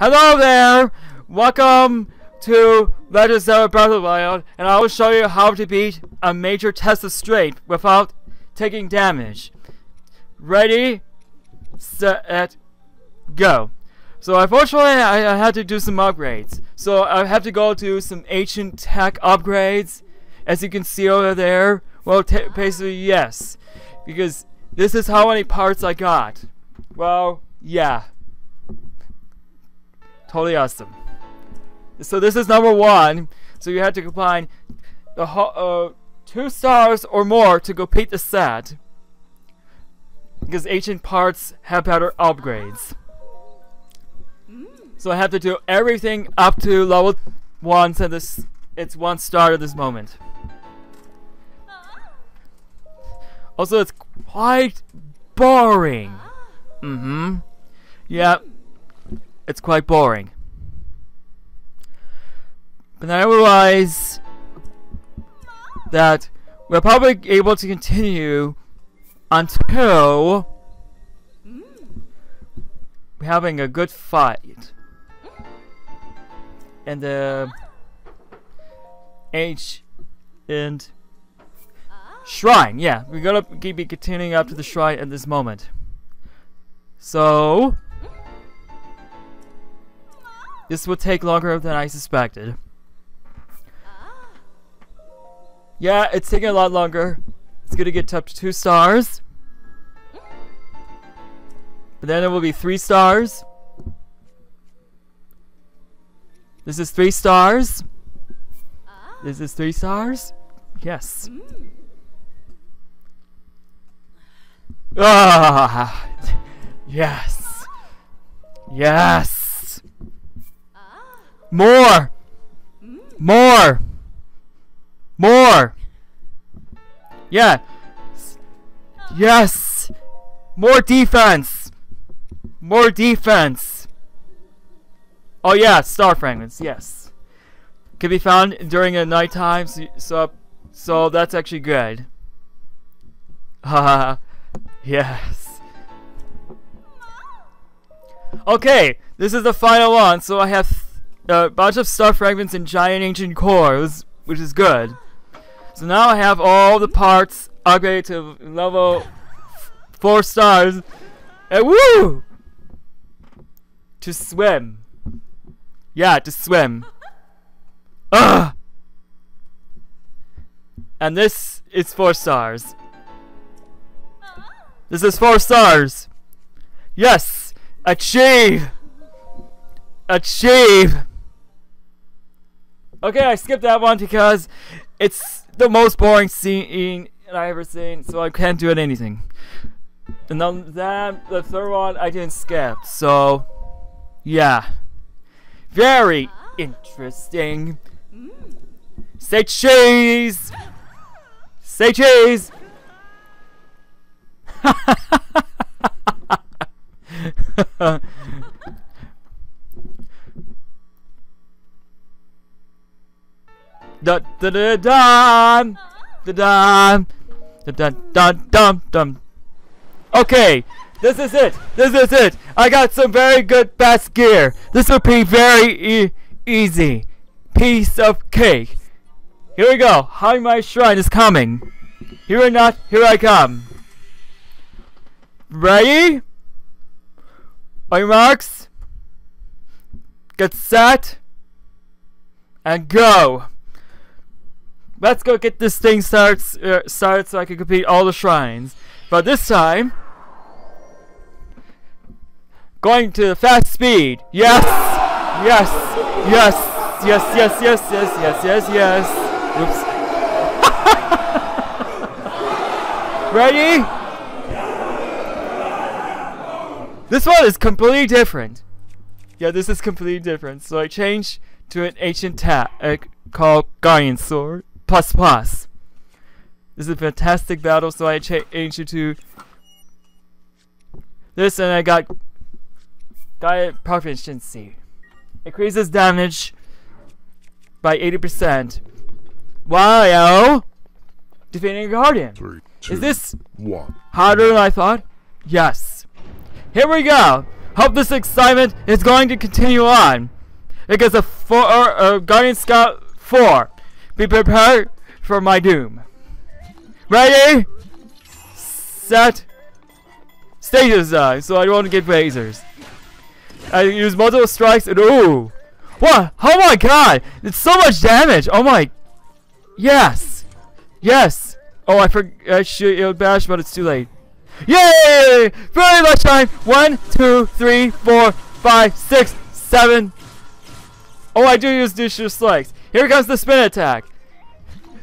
Hello there! Welcome to Legend of Zelda Breath of the Wild, and I will show you how to beat a major test of strength without taking damage. Ready, set, go. So unfortunately I had to do some upgrades. So I have to go to some ancient tech upgrades, as you can see over there. Well, basically yes, because this is how many parts I got. Well, yeah. Totally awesome. So this is number one. So you have to combine the 2 stars or more to complete the set, because ancient parts have better upgrades. So I have to do everything up to level 1, so this it's 1 star at this moment. Also, it's quite boring. Yeah. It's quite boring. But I realize that we're probably able to continue until we're having a good fight. And the ancient shrine. Yeah, we're gonna be continuing up to the shrine at this moment. So this will take longer than I suspected. Yeah, it's taking a lot longer. It's gonna get up to 2 stars. But then it will be 3 stars. This is 3 stars. This is 3 stars. Yes. Ah, yes. Yes. More! More! More! Yeah! Yes! More defense! More defense! Oh yeah, star fragments, yes. Can be found during the night time, so that's actually good. Haha, yes. Okay, this is the final one, so I have a bunch of star fragments and giant ancient cores, which is good. So now I have all the parts upgraded to level 4 stars, and woo! To swim. Yeah, to swim. Ugh! And this is 4 stars. This is 4 stars. Yes! Achieve! Achieve! Okay, I skipped that one because it's the most boring scene I ever seen, so I can't do it anything. And then the third one I didn't skip, so yeah. Very interesting. Say cheese! Say cheese! Da da da da da da da dum dum. Okay, this is it. This is it. I got some very good best gear. This will be very easy. Piece of cake. Here we go. High my shrine is coming. Here or not, here I come. Ready? On your marks. Get set. And go. Let's go get this thing started so I can complete all the shrines. But this time, going to the fast speed. Yes! Yes! Yes! Yes! Yes! Yes! Yes! Yes! Yes! Yes! Oops. Ready? This one is completely different. Yeah, this is completely different. So I changed to an ancient tech called Guardian Sword. Plus. This is a fantastic battle, so I changed it to this, and I got diet proficiency. Increases damage by 80%. While defeating a guardian. Three, two, is this one. Harder than I thought? Yes. Here we go. Hope this excitement is going to continue on, because Guardian Scout 4, be prepared for my doom. Ready? Set. Stage design, so I don't want to get lasers. I use multiple strikes and ooh. What? Oh my god! It's so much damage! Oh my... Yes! Yes! Oh, I forgot... It would bash, but it's too late. Yay! Very much time! 1, 2, 3, 4, 5, 6, 7... Oh, I do use digital strikes. Here comes the spin attack.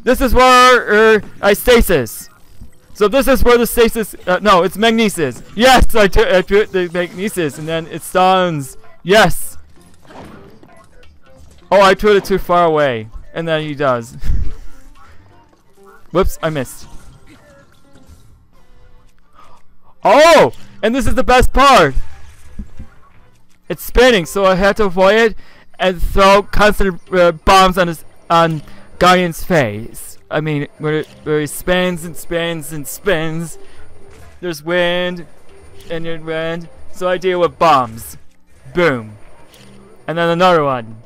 This is where I stasis. So this is where the stasis... no, it's magnesis. Yes, I put the magnesis, and then it stuns. Yes! Oh, I put it too far away, and then he does. Whoops, I missed. Oh, and this is the best part. It's spinning, so I had to avoid it and throw constant bombs on Guardian's face. I mean, where he spins and spins and spins. There's wind, and there's wind. So I deal with bombs. Boom, and then another one.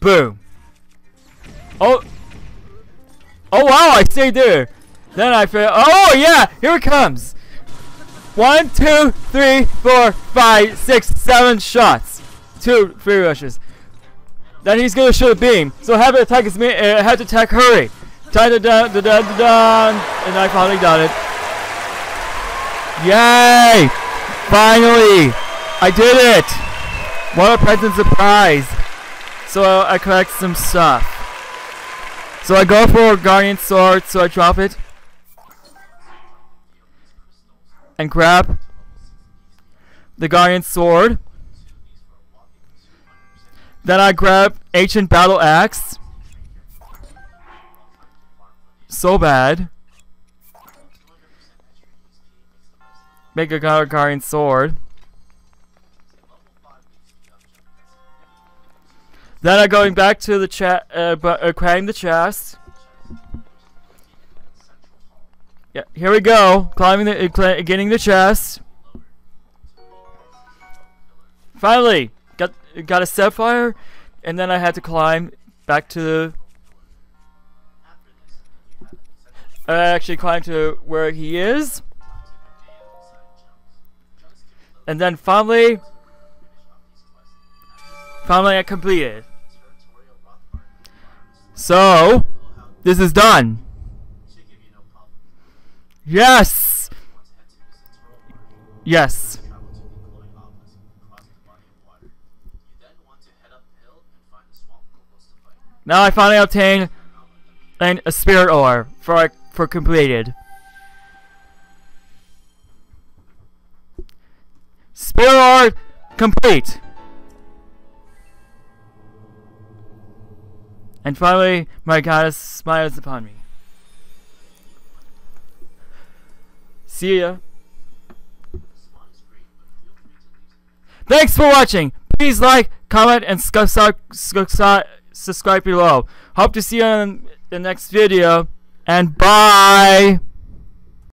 Boom. Oh. Oh wow, I stayed there. Then I failed. Oh yeah, here it comes. 1, 2, 3, 4, 5, 6, 7 shots. 2 free rushes. Then he's gonna shoot a beam. So have it attack his me. Have to attack hurry. And I finally got it. Yay! Finally, I did it. What a present surprise. So I collect some stuff. So I go for a Guardian Sword, so I drop it. And grab the Guardian Sword. Then I grab Ancient Battle Axe. So bad. Make another Guardian Sword. Then I'm going back to the chest, climbing the chest. Yeah, here we go, climbing the, getting the chest. Finally, got a sapphire, and then I had to climb back to the. I actually climbed to where he is, and then finally I completed. So, this is done. Yes! Yes. Now I finally obtained a spirit ore for completed. Spirit ore complete. And finally, my goddess smiles upon me. See ya. Thanks for watching. Please like, comment, and subscribe below. Hope to see you in the next video. And bye.